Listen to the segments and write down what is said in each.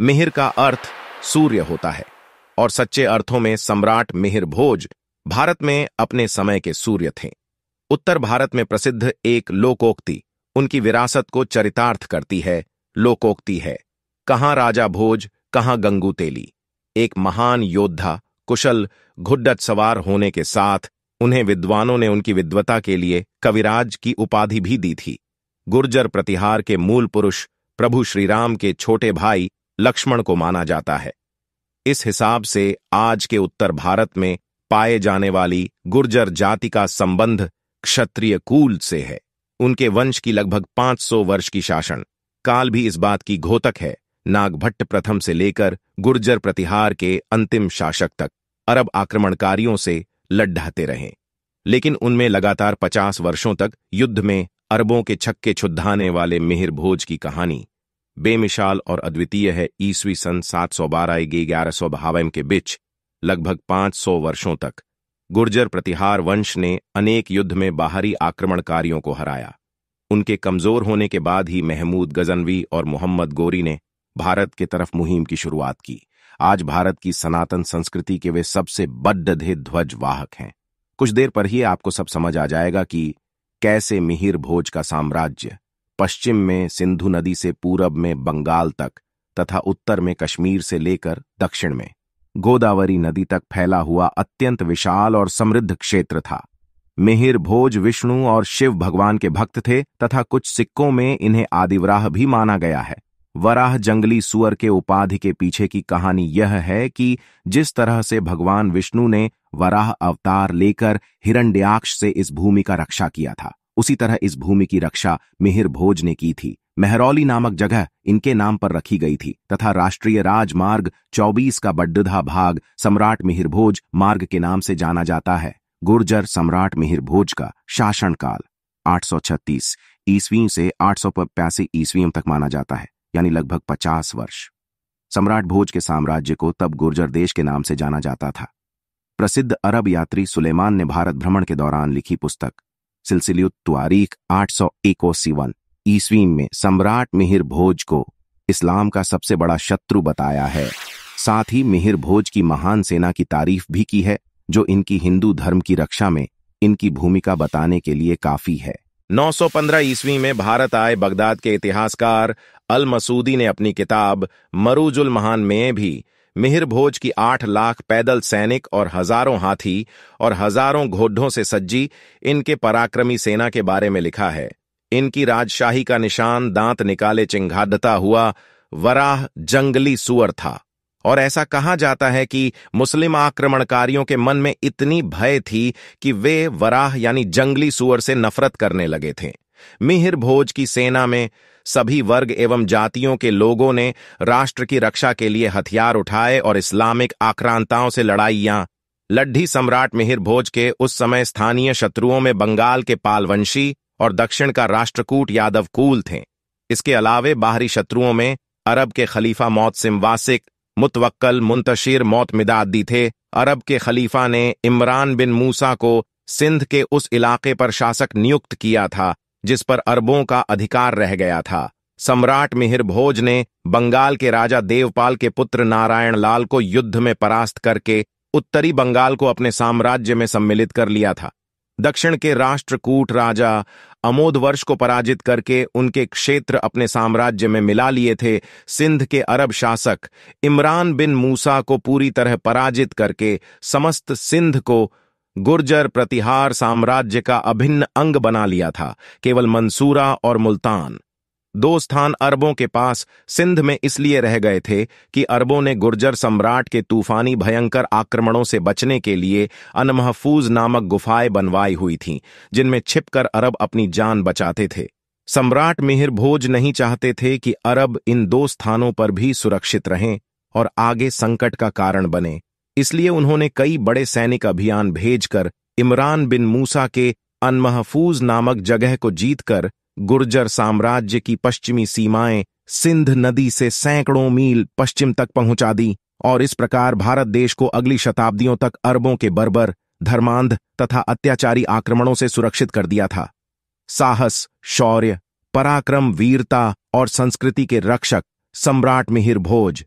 मिहिर का अर्थ सूर्य होता है और सच्चे अर्थों में सम्राट मिहिर भोज भारत में अपने समय के सूर्य थे। उत्तर भारत में प्रसिद्ध एक लोकोक्ति उनकी विरासत को चरितार्थ करती है। लोकोक्ति है, कहाँ राजा भोज कहाँ गंगूतेली। एक महान योद्धा, कुशल घुड्डत सवार होने के साथ उन्हें विद्वानों ने उनकी विद्वता के लिए कविराज की उपाधि भी दी थी। गुर्जर प्रतिहार के मूल पुरुष प्रभु श्रीराम के छोटे भाई लक्ष्मण को माना जाता है। इस हिसाब से आज के उत्तर भारत में पाए जाने वाली गुर्जर जाति का संबंध क्षत्रिय कुल से है। उनके वंश की लगभग 500 वर्ष की शासन काल भी इस बात की घोतक है। नागभट्ट प्रथम से लेकर गुर्जर प्रतिहार के अंतिम शासक तक अरब आक्रमणकारियों से लड़ाते रहे, लेकिन उनमें लगातार 50 वर्षों तक युद्ध में अरबों के छक्के छुद्धाने वाले मिहिर भोज की कहानी बेमिसाल और अद्वितीय है। ईस्वी सन 712 से 1192 के बीच लगभग 500 वर्षों तक गुर्जर प्रतिहार वंश ने अनेक युद्ध में बाहरी आक्रमणकारियों को हराया। उनके कमजोर होने के बाद ही महमूद गजनवी और मोहम्मद गोरी ने भारत के तरफ मुहिम की शुरुआत की। आज भारत की सनातन संस्कृति के वे सबसे बड्ढे ध्वज वाहक हैं। कुछ देर पर ही आपको सब समझ आ जाएगा कि कैसे मिहिर भोज का साम्राज्य पश्चिम में सिंधु नदी से पूरब में बंगाल तक तथा उत्तर में कश्मीर से लेकर दक्षिण में गोदावरी नदी तक फैला हुआ अत्यंत विशाल और समृद्ध क्षेत्र था। मिहिर भोज विष्णु और शिव भगवान के भक्त थे तथा कुछ सिक्कों में इन्हें आदिवराह भी माना गया है। वराह जंगली सुअर के उपाधि के पीछे की कहानी यह है कि जिस तरह से भगवान विष्णु ने वराह अवतार लेकर हिरण्यकश्यप से इस भूमि का रक्षा किया था, उसी तरह इस भूमि की रक्षा मिहिर भोज ने की थी। मेहरौली नामक जगह इनके नाम पर रखी गई थी तथा राष्ट्रीय राजमार्ग 24 का बड्ढा भाग सम्राट मिहिर भोज मार्ग के नाम से जाना जाता है। गुर्जर सम्राट मिहिर भोज का शासनकाल 836 ईस्वी से 885 ईस्वी तक माना जाता है, यानी लगभग 50 वर्ष। सम्राट भोज के साम्राज्य को तब गुर्जर देश के नाम से जाना जाता था। प्रसिद्ध अरब यात्री सुलेमान ने भारत भ्रमण के दौरान लिखी पुस्तक सिलसिलेतुवारी 881 ईस्वी में सम्राट मिहिर भोज को इस्लाम का सबसे बड़ा शत्रु बताया है। साथ ही मिहिर भोज की महान सेना की तारीफ भी की है, जो इनकी हिंदू धर्म की रक्षा में इनकी भूमिका बताने के लिए काफी है। 915 ईस्वी में भारत आए बगदाद के इतिहासकार अल मसूदी ने अपनी किताब मरुजुल महान में भी मिहिर भोज की 8 लाख पैदल सैनिक और हजारों हाथी और हजारों घोड़ों से सज्जी इनके पराक्रमी सेना के बारे में लिखा है। इनकी राजशाही का निशान दांत निकाले चिंगाड़ता हुआ वराह जंगली सुअर था, और ऐसा कहा जाता है कि मुस्लिम आक्रमणकारियों के मन में इतनी भय थी कि वे वराह यानी जंगली सुअर से नफरत करने लगे थे। मिहिर भोज की सेना में सभी वर्ग एवं जातियों के लोगों ने राष्ट्र की रक्षा के लिए हथियार उठाए और इस्लामिक आक्रांताओं से लड़ाइयां लड़ी। सम्राट मिहिर भोज के उस समय स्थानीय शत्रुओं में बंगाल के पालवंशी और दक्षिण का राष्ट्रकूट यादव कुल थे। इसके अलावे बाहरी शत्रुओं में अरब के खलीफा मौतसिम वासिक, मुतवक्कल, मुंतशीर, मिदादी थे। अरब के खलीफा ने इमरान बिन मूसा को सिंध के उस इलाके पर शासक नियुक्त किया था जिस पर अरबों का अधिकार रह गया था। सम्राट मिहिर भोज ने बंगाल के राजा देवपाल के पुत्र नारायण लाल को युद्ध में परास्त करके उत्तरी बंगाल को अपने साम्राज्य में सम्मिलित कर लिया था। दक्षिण के राष्ट्रकूट राजा अमोदवर्ष को पराजित करके उनके क्षेत्र अपने साम्राज्य में मिला लिए थे। सिंध के अरब शासक इमरान बिन मूसा को पूरी तरह पराजित करके समस्त सिंध को गुर्जर प्रतिहार साम्राज्य का अभिन्न अंग बना लिया था। केवल मंसूरा और मुल्तान 2 स्थान अरबों के पास सिंध में इसलिए रह गए थे कि अरबों ने गुर्जर सम्राट के तूफानी भयंकर आक्रमणों से बचने के लिए अन महफूज नामक गुफाएं बनवाई हुई थीं, जिनमें छिपकर अरब अपनी जान बचाते थे। सम्राट मिहिर भोज नहीं चाहते थे कि अरब इन 2 स्थानों पर भी सुरक्षित रहें और आगे संकट का कारण बने, इसलिए उन्होंने कई बड़े सैनिक अभियान भेजकर इमरान बिन मूसा के अन महफूज नामक जगह को जीतकर गुर्जर साम्राज्य की पश्चिमी सीमाएं सिंध नदी से सैकड़ों मील पश्चिम तक पहुंचा दी और इस प्रकार भारत देश को अगली शताब्दियों तक अरबों के बर्बर, धर्मांध तथा अत्याचारी आक्रमणों से सुरक्षित कर दिया था। साहस, शौर्य, पराक्रम, वीरता और संस्कृति के रक्षक सम्राट मिहिर भोज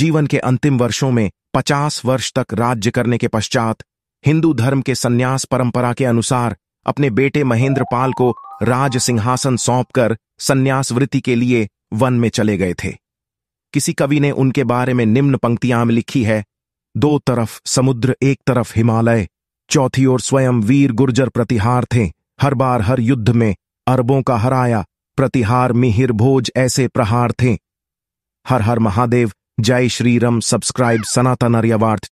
जीवन के अंतिम वर्षों में 50 वर्ष तक राज्य करने के पश्चात हिंदू धर्म के संन्यास परंपरा के अनुसार अपने बेटे महेंद्रपाल को राज सिंहासन सौंपकर संन्यास वृत्ति के लिए वन में चले गए थे। किसी कवि ने उनके बारे में निम्न पंक्तियां में लिखी है, दो तरफ समुद्र एक तरफ हिमालय, चौथी ओर स्वयं वीर गुर्जर प्रतिहार थे, हर बार हर युद्ध में अरबों का हराया प्रतिहार मिहिर भोज ऐसे प्रहार थे। हर हर महादेव, जय श्री राम। सब्सक्राइब सनातन।